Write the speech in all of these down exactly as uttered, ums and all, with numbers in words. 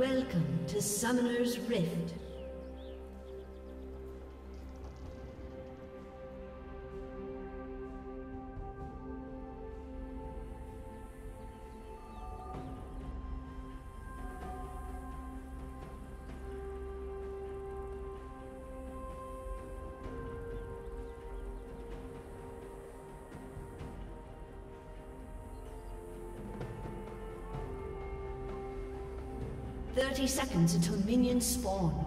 Welcome to Summoner's Rift. thirty seconds until minions spawn.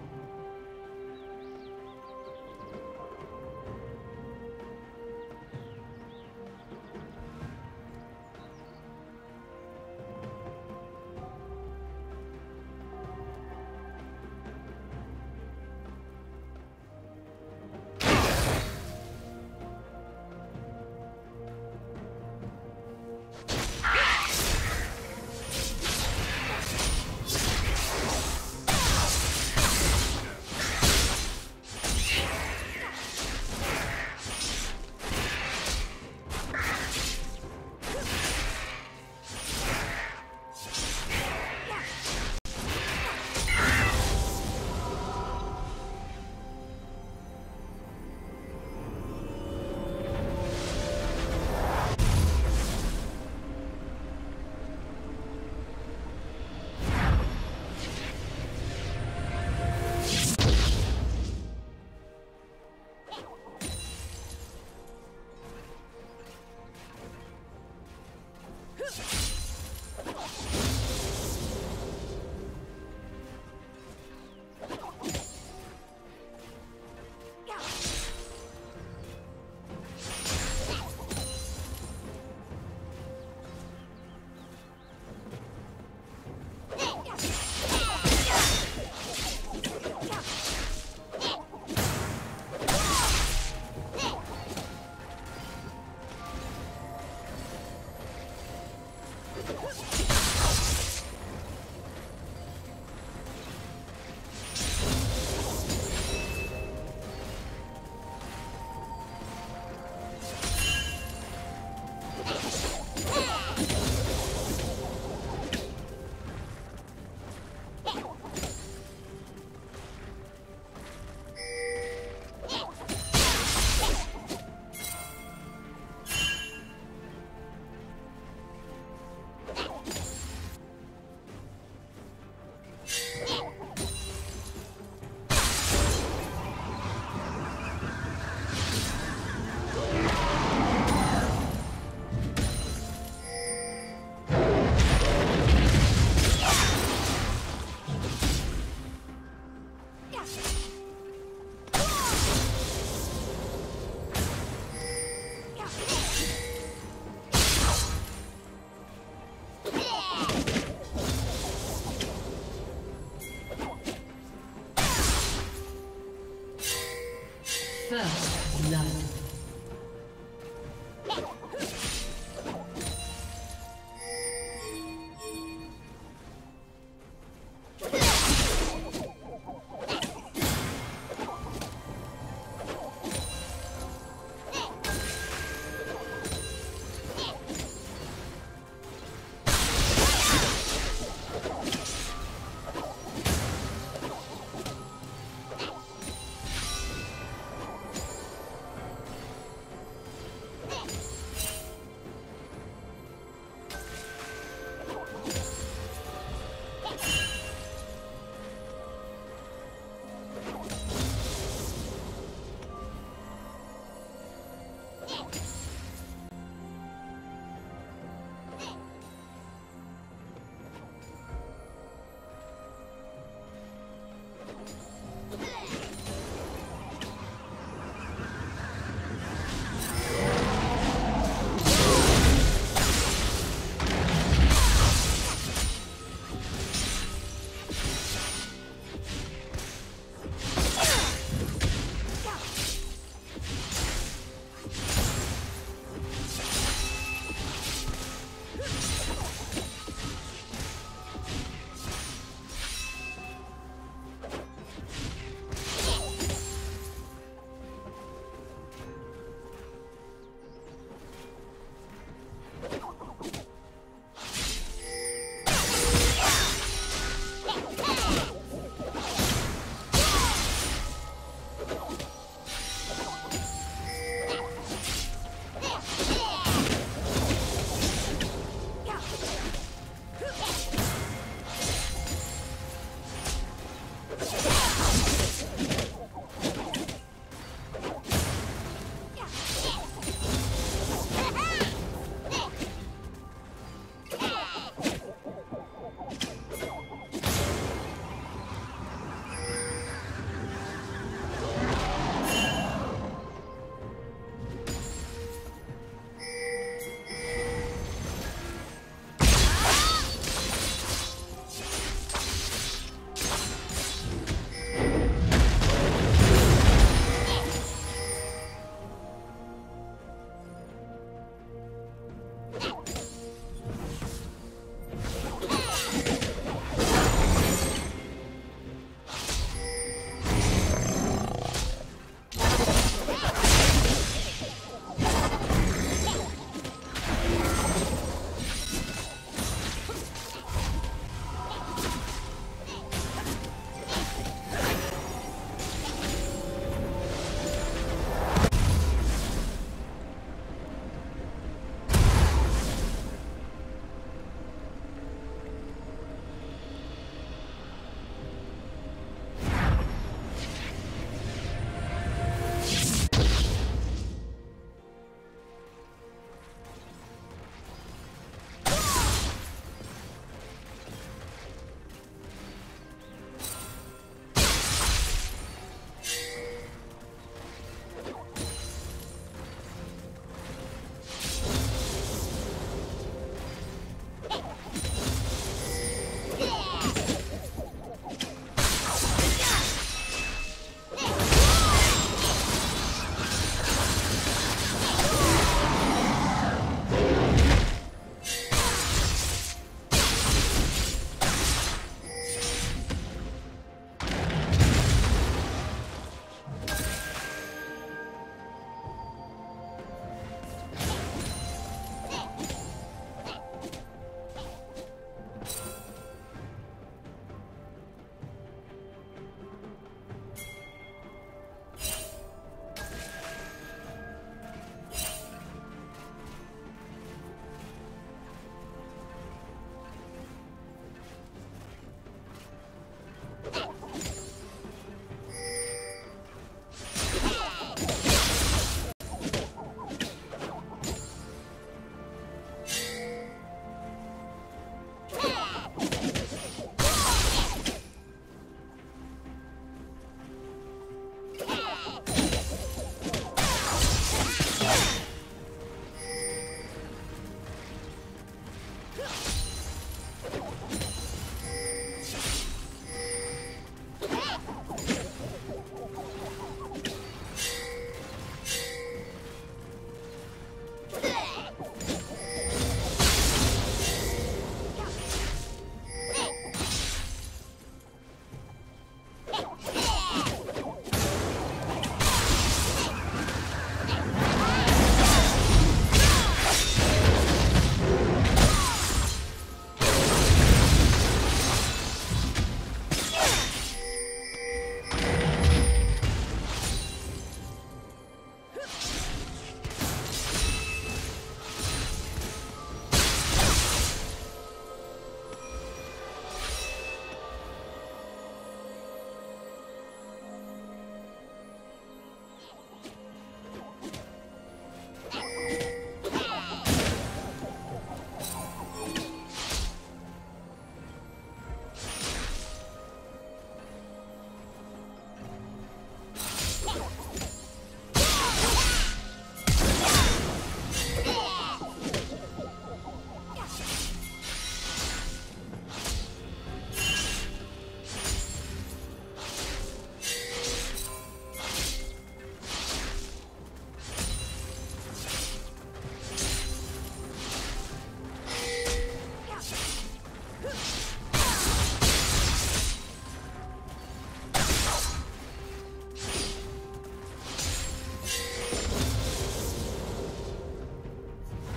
First blood.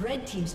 Red team's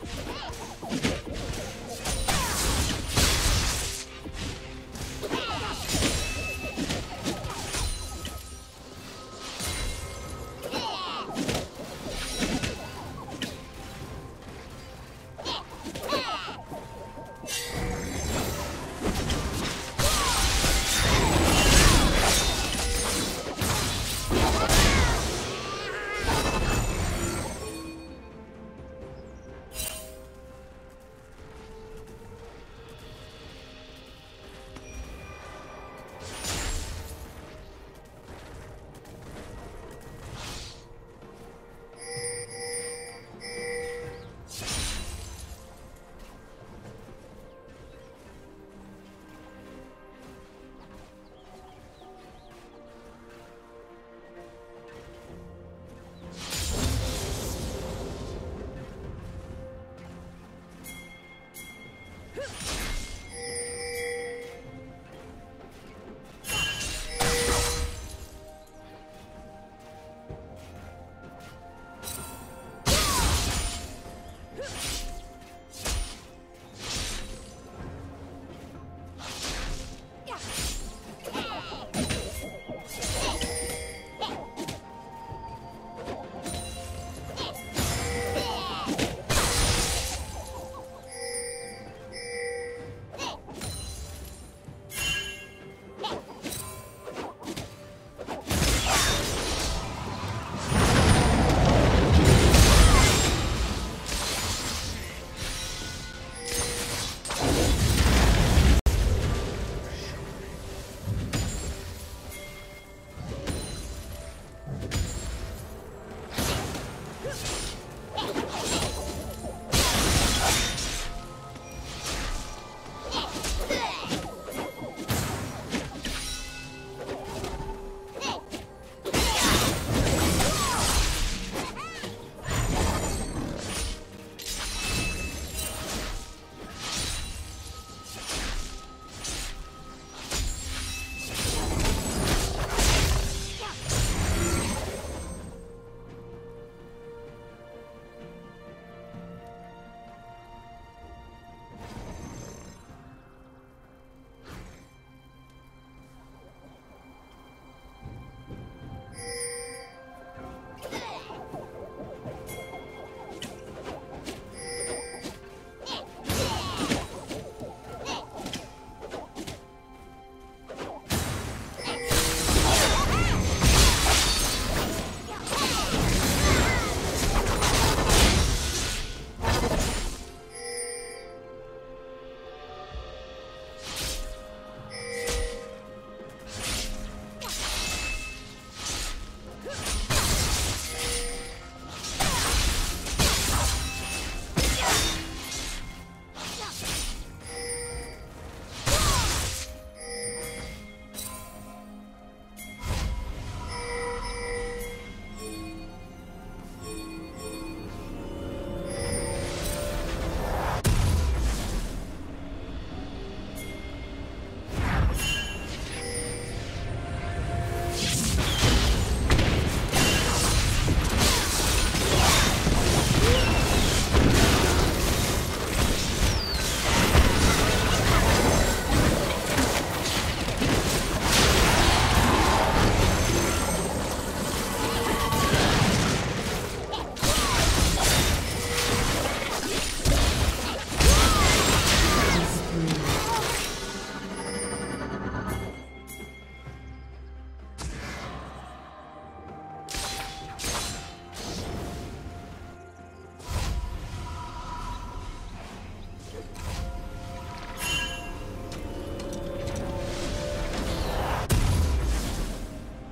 Let's go.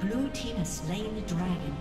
Blue team has slain the dragon.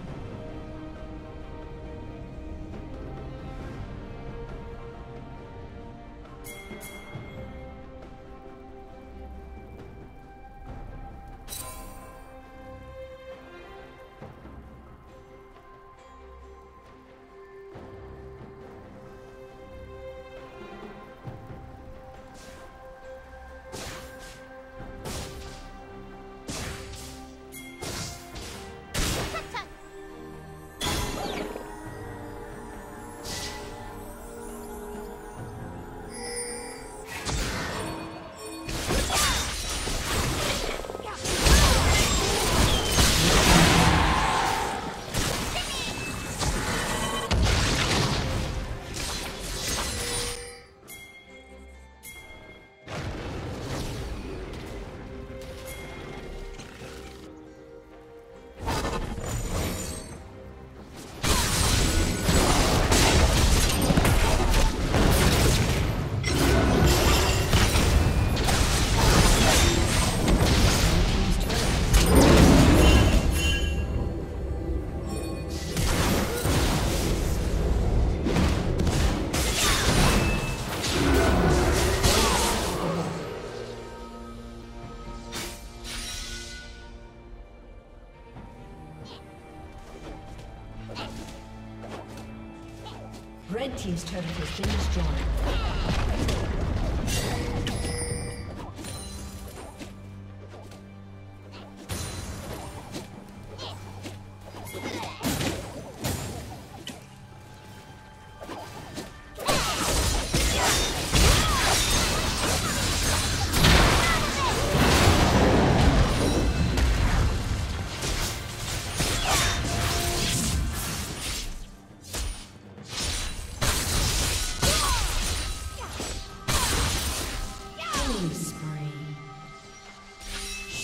Red team's turret has been destroyed.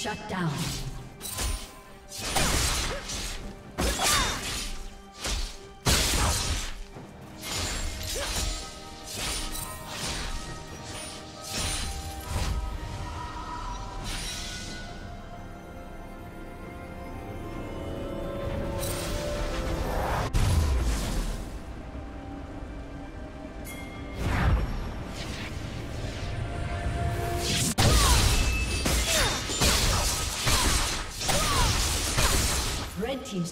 Shut down. team's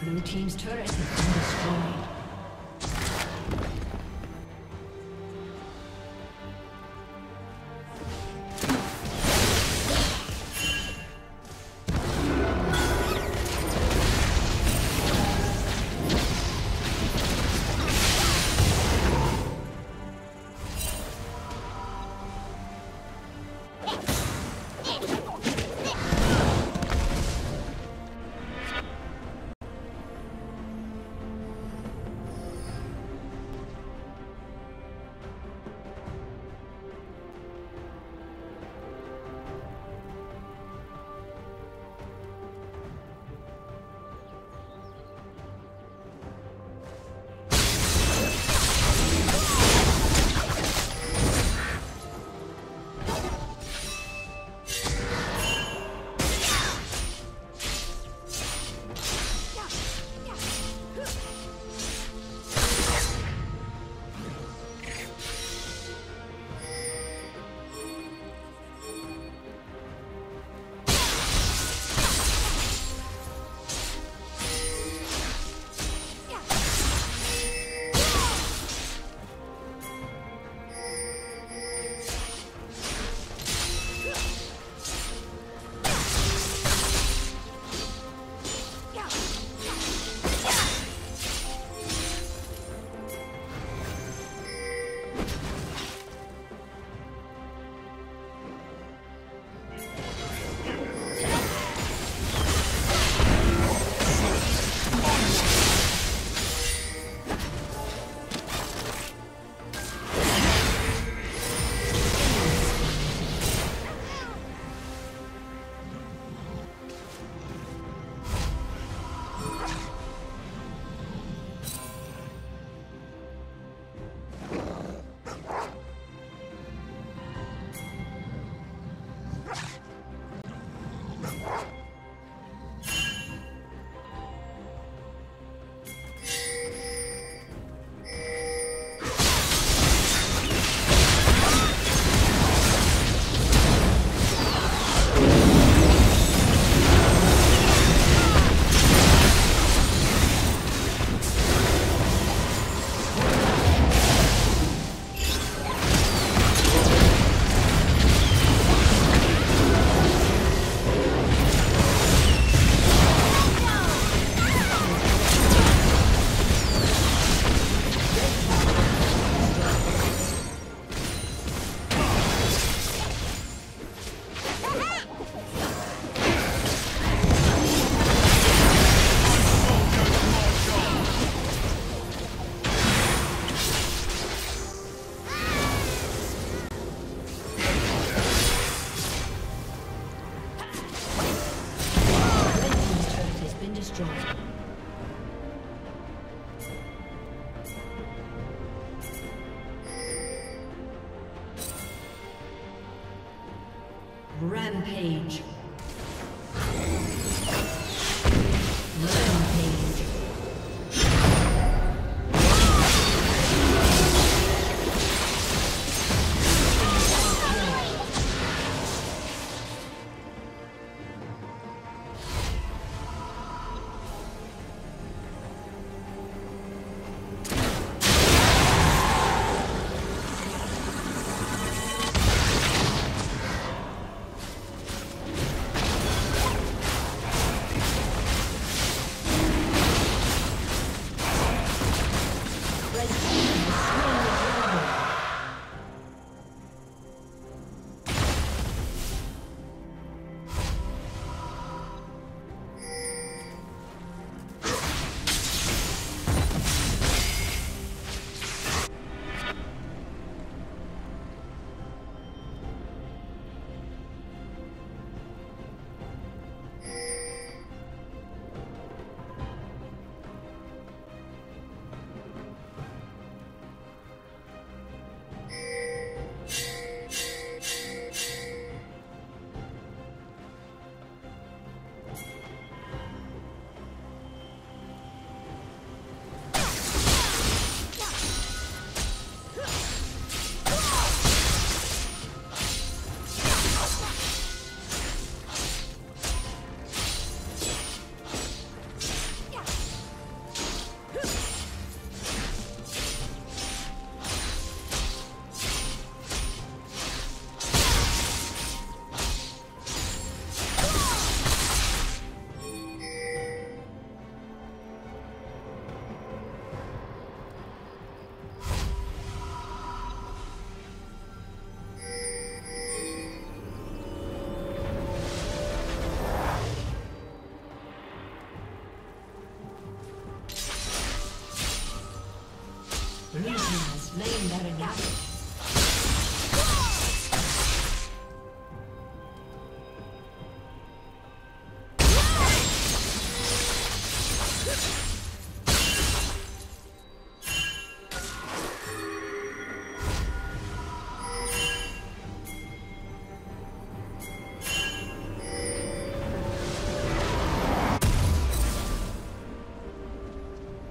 Blue team's turret has been destroyed.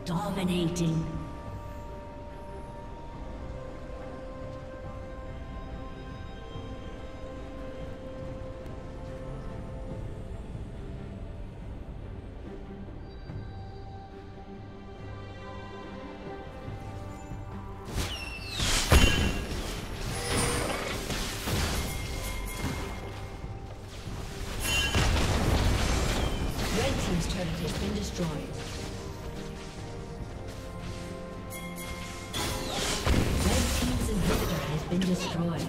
Dominating. Red team's turret has been destroyed. Destroyed.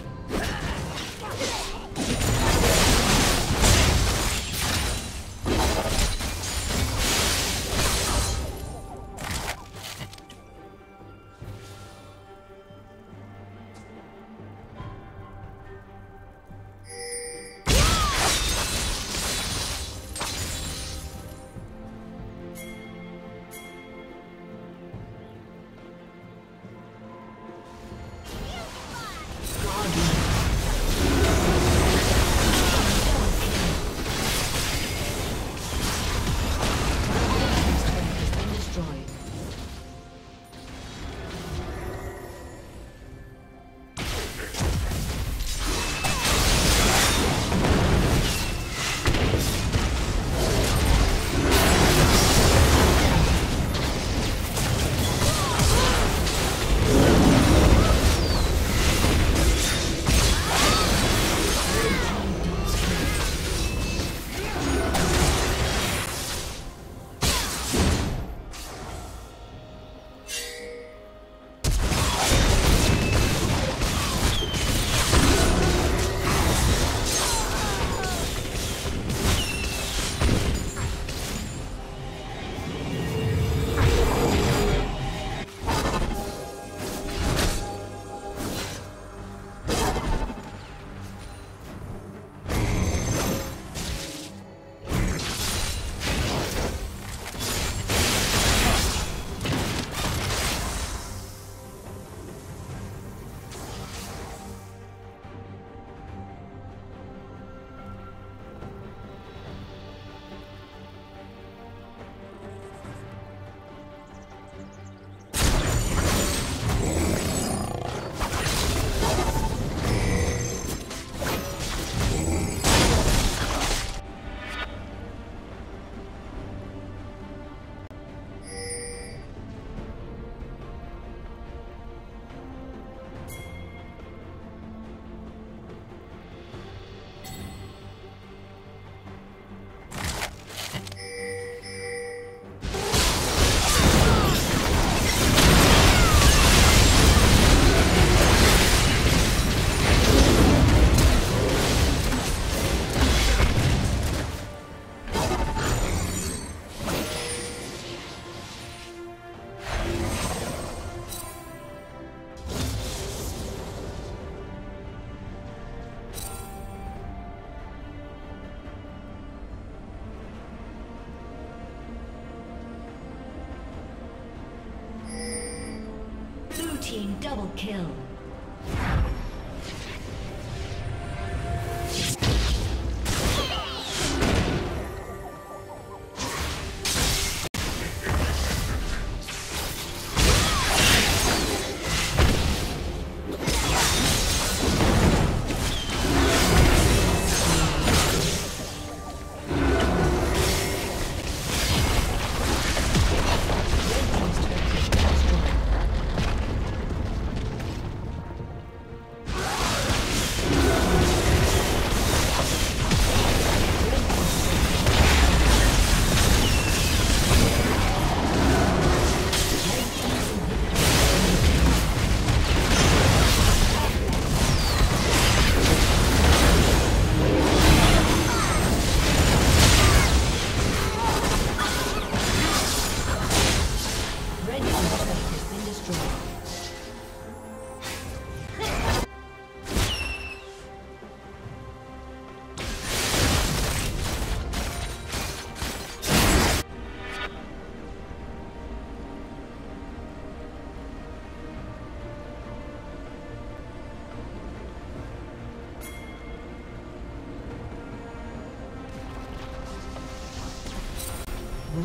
Double kill.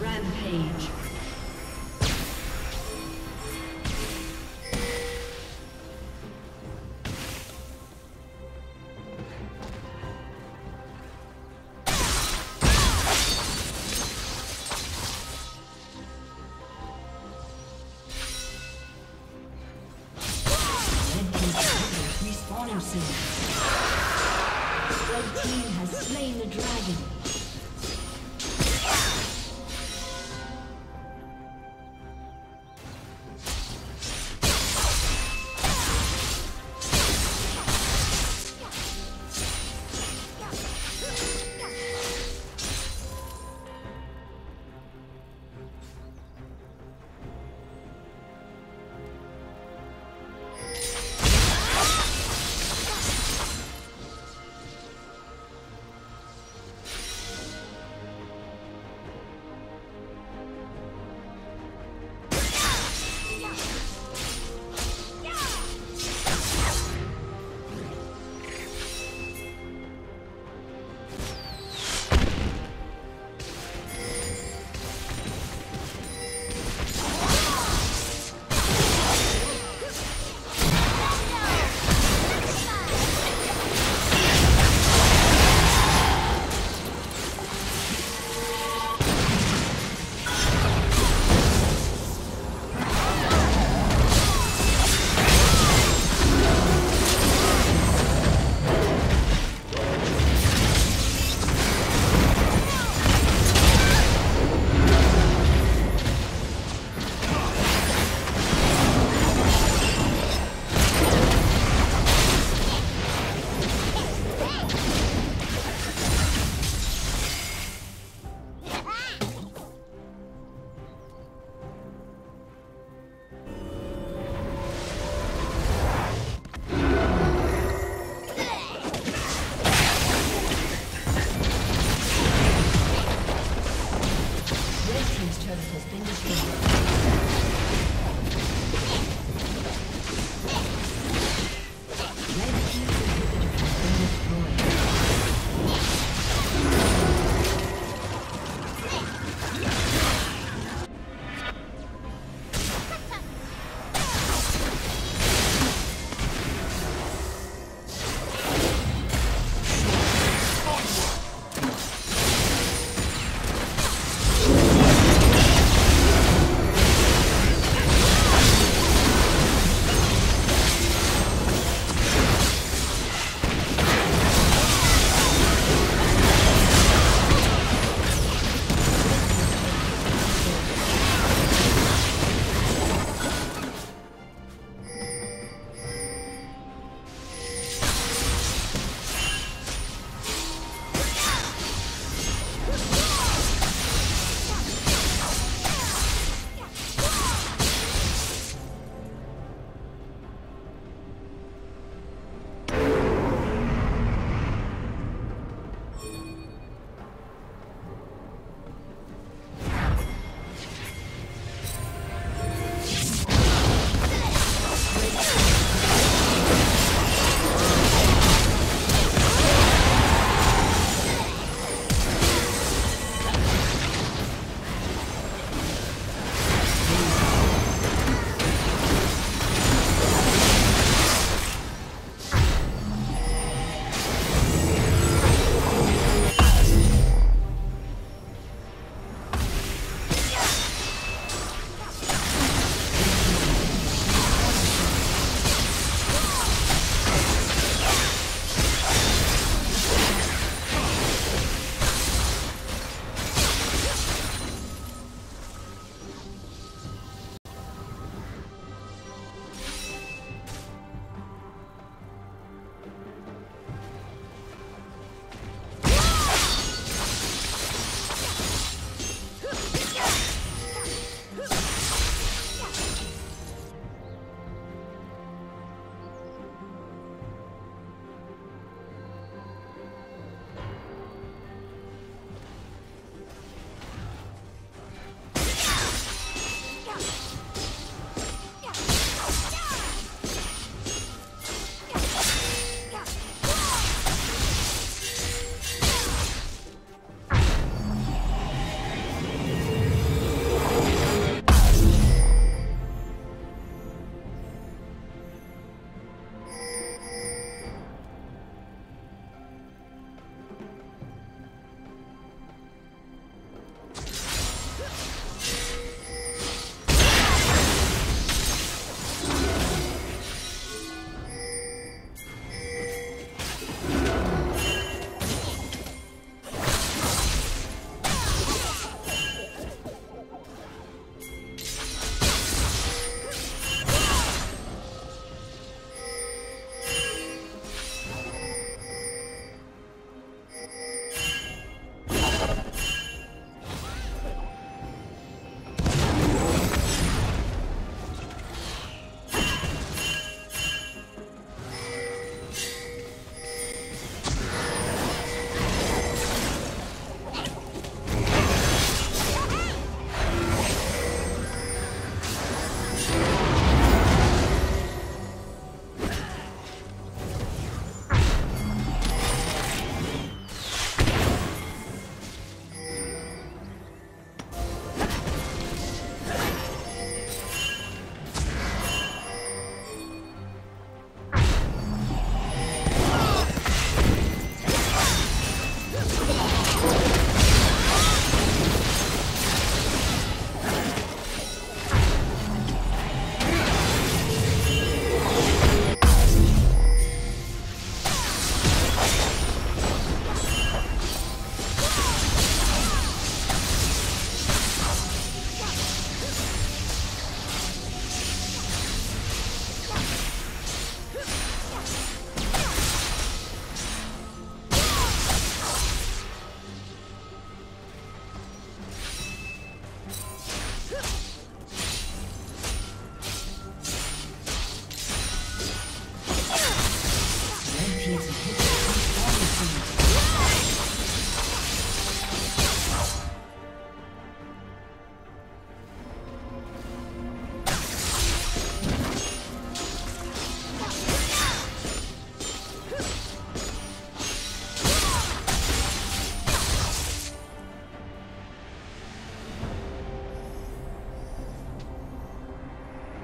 Rampage.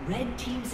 Red team's